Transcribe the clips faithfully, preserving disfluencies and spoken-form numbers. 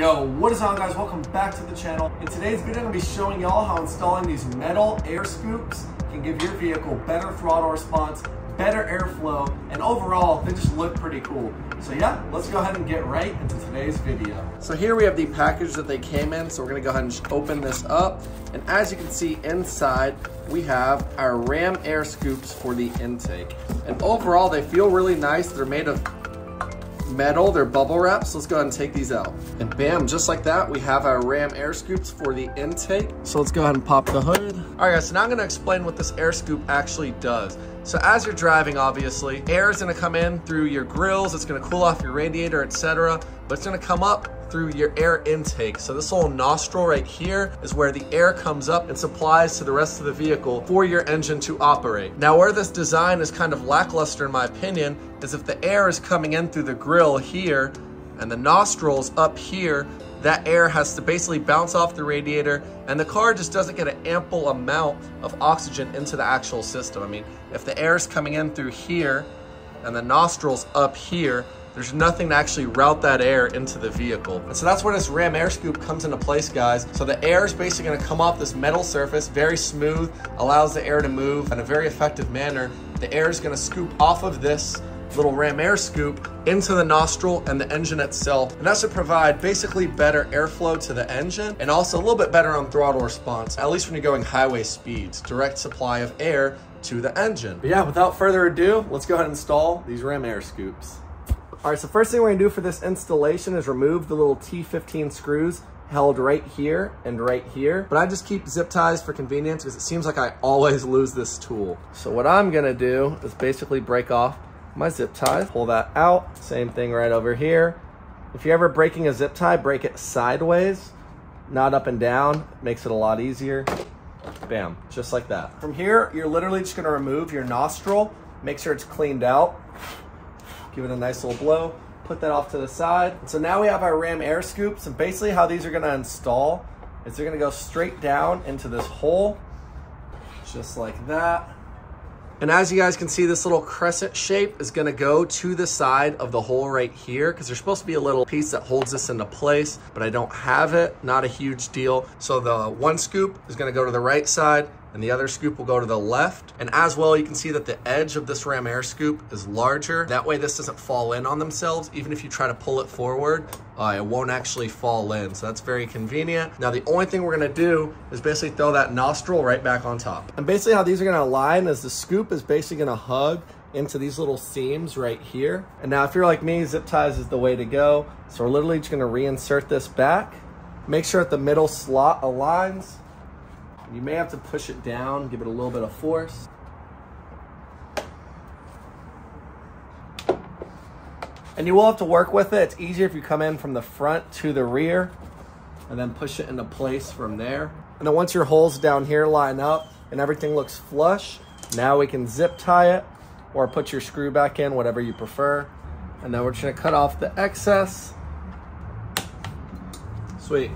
Yo, what is up, guys? Welcome back to the channel. In today's video, I'm gonna be showing y'all how installing these metal air scoops can give your vehicle better throttle response, better airflow, and overall, they just look pretty cool. So yeah, let's go ahead and get right into today's video. So here we have the package that they came in, so we're gonna go ahead and open this up. And as you can see inside, we have our Ram air scoops for the intake. And overall, they feel really nice. They're made of metal, they're bubble wrap, so let's go ahead and take these out. And bam, just like that, we have our Ram air scoops for the intake. So let's go ahead and pop the hood. All right guys, so now I'm gonna explain what this air scoop actually does. So as you're driving, obviously, air is gonna come in through your grills, it's gonna cool off your radiator, et cetera, but it's gonna come up through your air intake. So this little nostril right here is where the air comes up and supplies to the rest of the vehicle for your engine to operate. Now where this design is kind of lackluster in my opinion is if the air is coming in through the grill here and the nostrils up here, that air has to basically bounce off the radiator and the car just doesn't get an ample amount of oxygen into the actual system. I mean, if the air is coming in through here and the nostrils up here, there's nothing to actually route that air into the vehicle. And so that's where this Ram air scoop comes into place, guys. So the air is basically gonna come off this metal surface, very smooth, allows the air to move in a very effective manner. The air is gonna scoop off of this little Ram air scoop into the nostril and the engine itself. And that should provide basically better airflow to the engine and also a little bit better on throttle response, at least when you're going highway speeds, direct supply of air to the engine. But yeah, without further ado, let's go ahead and install these Ram air scoops. All right, so first thing we're gonna do for this installation is remove the little T fifteen screws held right here and right here. But I just keep zip ties for convenience because it seems like I always lose this tool. So what I'm gonna do is basically break off my zip ties, pull that out. Same thing right over here. If you're ever breaking a zip tie, break it sideways, not up and down. It makes it a lot easier. Bam, just like that. From here, you're literally just gonna remove your nostril, make sure it's cleaned out. Give it a nice little blow, put that off to the side. So now we have our Ram air scoops, and basically how these are gonna install is they're gonna go straight down into this hole, just like that. And as you guys can see, this little crescent shape is gonna go to the side of the hole right here, because there's supposed to be a little piece that holds this into place, but I don't have it, not a huge deal. So the one scoop is gonna go to the right side and the other scoop will go to the left. And as well, you can see that the edge of this Ram air scoop is larger. That way this doesn't fall in on themselves. Even if you try to pull it forward, uh, it won't actually fall in. So that's very convenient. Now, the only thing we're gonna do is basically throw that nostril right back on top. And basically how these are gonna align is the scoop is basically gonna hug into these little seams right here. And now if you're like me, zip ties is the way to go. So we're literally just gonna reinsert this back. Make sure that the middle slot aligns. You may have to push it down, give it a little bit of force. And you will have to work with it. It's easier if you come in from the front to the rear and then push it into place from there. And then once your holes down here line up and everything looks flush, now we can zip tie it or put your screw back in, whatever you prefer. And then we're just gonna cut off the excess. Sweet.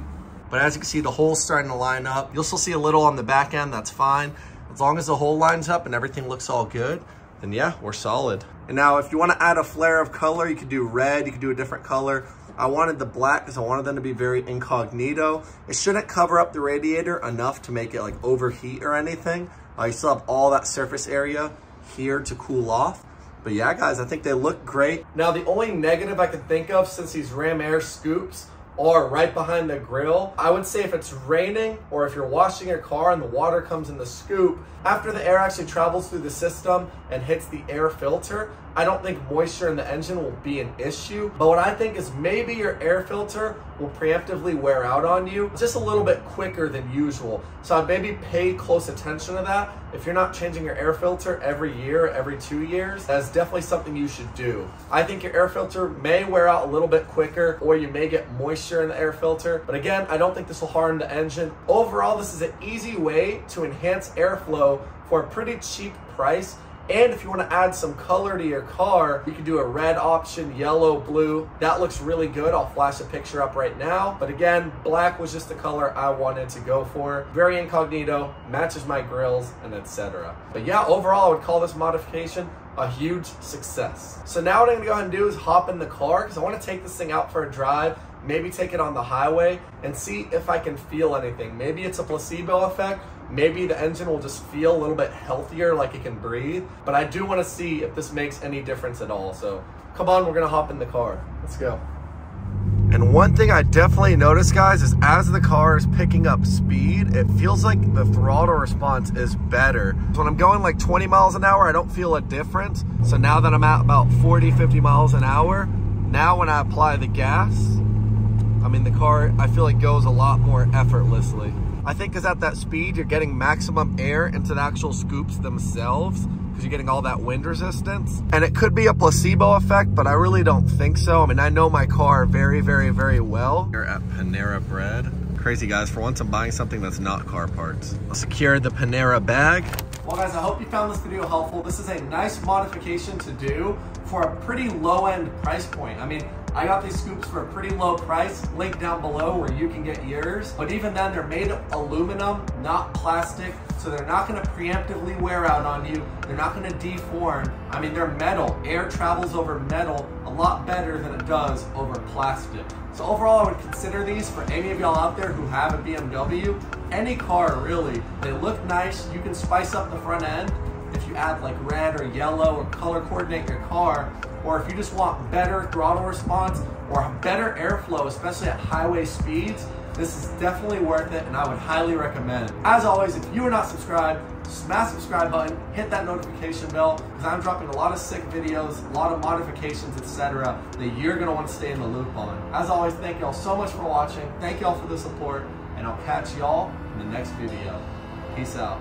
But as you can see, the hole's starting to line up. You'll still see a little on the back end, that's fine. As long as the hole lines up and everything looks all good, then yeah, we're solid. And now if you wanna add a flare of color, you could do red, you could do a different color. I wanted the black because I wanted them to be very incognito. It shouldn't cover up the radiator enough to make it like overheat or anything. Uh, you still have all that surface area here to cool off. But yeah, guys, I think they look great. Now the only negative I could think of, since these Ram air scoops or right behind the grill, I would say if it's raining or if you're washing your car and the water comes in the scoop, after the air actually travels through the system and hits the air filter, I don't think moisture in the engine will be an issue. But what I think is maybe your air filter will preemptively wear out on you just a little bit quicker than usual. So I'd maybe pay close attention to that. If you're not changing your air filter every year, every two years, that's definitely something you should do. I think your air filter may wear out a little bit quicker, or you may get moisture in the air filter. But again, I don't think this will harm the engine. Overall, this is an easy way to enhance airflow for a pretty cheap price. And if you want to add some color to your car, you can do a red option, yellow, blue. That looks really good. I'll flash a picture up right now. But again, black was just the color I wanted to go for. Very incognito, matches my grills, and et cetera. But yeah, overall, I would call this modification a huge success. So now what I'm going to go ahead and do is hop in the car because I want to take this thing out for a drive maybe take it on the highway and see if I can feel anything. Maybe it's a placebo effect. Maybe the engine will just feel a little bit healthier, like it can breathe. But I do want to see if this makes any difference at all. So come on, we're going to hop in the car. Let's go. And one thing I definitely noticed, guys, is as the car is picking up speed, it feels like the throttle response is better. So when I'm going like twenty miles an hour, I don't feel a difference. So now that I'm at about forty, fifty miles an hour, now when I apply the gas, I mean, the car, I feel like goes a lot more effortlessly. I think because at that speed, you're getting maximum air into the actual scoops themselves because you're getting all that wind resistance. And it could be a placebo effect, but I really don't think so. I mean, I know my car very, very, very well. Here at Panera Bread. Crazy, guys. For once, I'm buying something that's not car parts. I'll secure the Panera bag. Well, guys, I hope you found this video helpful. This is a nice modification to do for a pretty low-end price point. I mean, I got these scoops for a pretty low price, link down below where you can get yours. But even then, they're made of aluminum, not plastic, so they're not gonna preemptively wear out on you. They're not gonna deform. I mean, they're metal. Air travels over metal a lot better than it does over plastic. So overall, I would consider these for any of y'all out there who have a B M W, any car really. They look nice, you can spice up the front end if you add like red or yellow or color coordinate your car, or if you just want better throttle response or better airflow, especially at highway speeds, this is definitely worth it and I would highly recommend. As always, if you are not subscribed, smash the subscribe button, hit that notification bell, because I'm dropping a lot of sick videos, a lot of modifications, et cetera that you're gonna wanna stay in the loop on. As always, thank y'all so much for watching, thank y'all for the support, and I'll catch y'all in the next video. Peace out.